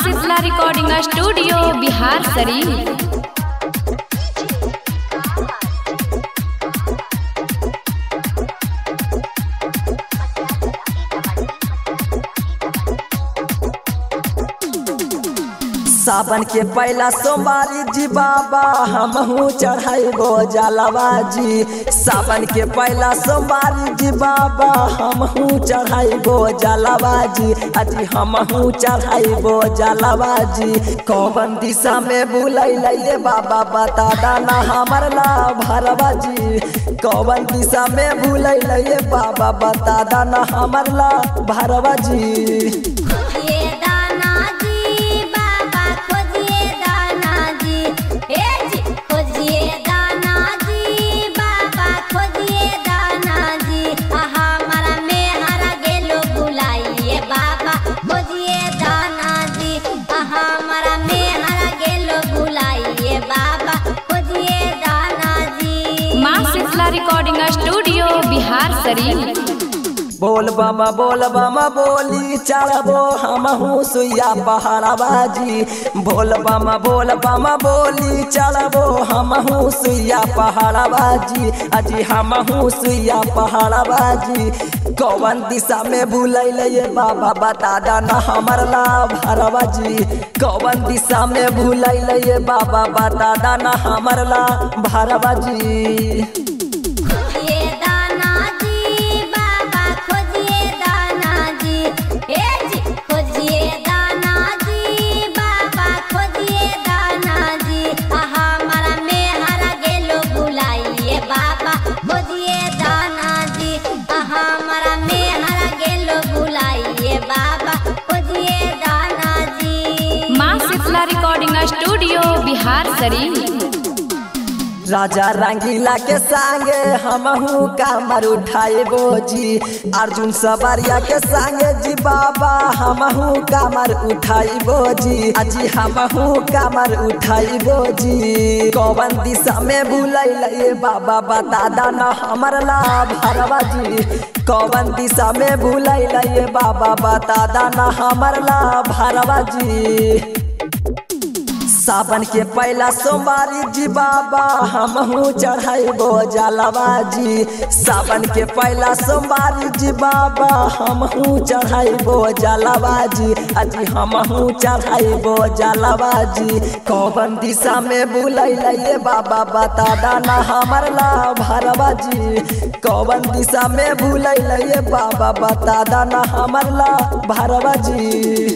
सिसला recording studio Bihar Sharif. सावन के पहला सोमवारी जी बाबा हमहू चढ़ाइबो जलवा जी। सावन के पहला सोमवारी जी बाबा हमहू चढ़ाइबो जलवा जी। अजी हमहू चढ़ाइबो जलवा जी। कौन दिशा में बुलैले बाबा बता दाना हमर ना भरवा जी। कौन दिशा में बुलैले बाबा बता दाना हमर ना भरवा जी। Recording studio Bihar Sharif. बोल बामा बोली चढ़बो हमहू सुइया बहरवा जी। बोल बामा बोली चढ़बो हमहू सुइया बहरवा जी। अजी हमहू सुइया बहरवा जी। कौन दिशा में भूलैले बाबा बता दाना हमर ना भरवा जी। कौन दिशा में भूलैले बाबा बता दाना हमर ना भरवा जी। Recording studio Bihar Sharif. राजा रंगीला के संगे हमहू कमर उठाइबो जी। अर्जुन सबरिया के संगे जी बाबा हमहू कमर उठाइबो जी। अजी हमहू कमर उठाइबो जी। कौन दिशा में भूलैले बाबा बता दाना हमर ना भरवा जी। कौन दिशा में भूलैले बाबा बता दाना हमर ना भरवा जी। सावन के पहला सोमवारी जी बाबा हमहू चढ़ाइबो जलवा जी। सावन के पहला सोमवारी जी बाबा हमहू चढ़ाइबो जलवा जी। अजी हमहू चढ़ाइबो जलवा जी। कौन दिशा में बुलैले बाबा बता दाना हमर ना भरवा जी। कौन दिशा में बुलैले बाबा बता दाना हमर ना भरवा जी।